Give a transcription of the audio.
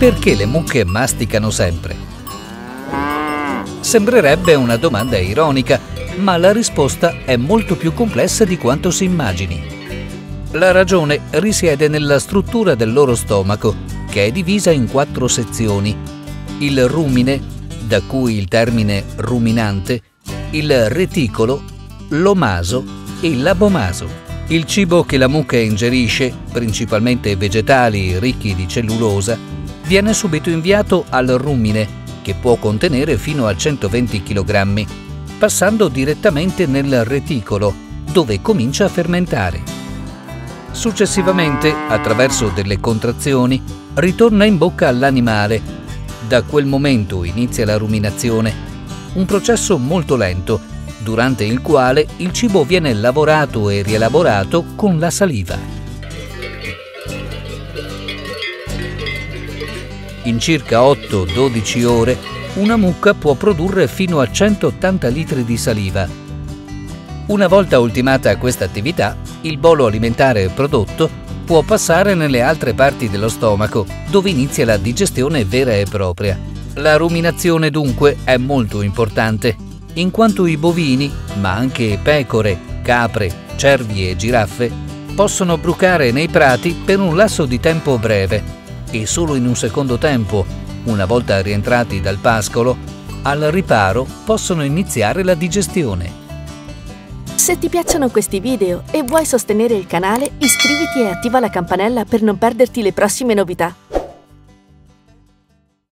Perché le mucche masticano sempre? Sembrerebbe una domanda ironica, ma la risposta è molto più complessa di quanto si immagini. La ragione risiede nella struttura del loro stomaco, che è divisa in 4 sezioni: il rumine, da cui il termine ruminante, il reticolo, l'omaso e l'abomaso. Il cibo che la mucca ingerisce, principalmente vegetali ricchi di cellulosa, viene subito inviato al rumine, che può contenere fino a 120 kg, passando direttamente nel reticolo, dove comincia a fermentare. Successivamente, attraverso delle contrazioni, ritorna in bocca all'animale. Da quel momento inizia la ruminazione, un processo molto lento, durante il quale il cibo viene lavorato e rielaborato con la saliva. In circa 8-12 ore una mucca può produrre fino a 180 litri di saliva. Una volta ultimata questa attività, il bolo alimentare prodotto può passare nelle altre parti dello stomaco, dove inizia la digestione vera e propria. La ruminazione dunque è molto importante, in quanto i bovini, ma anche pecore, capre, cervi e giraffe, possono brucare nei prati per un lasso di tempo breve e solo in un secondo tempo, una volta rientrati dal pascolo, al riparo possono iniziare la digestione. Se ti piacciono questi video e vuoi sostenere il canale, iscriviti e attiva la campanella per non perderti le prossime novità.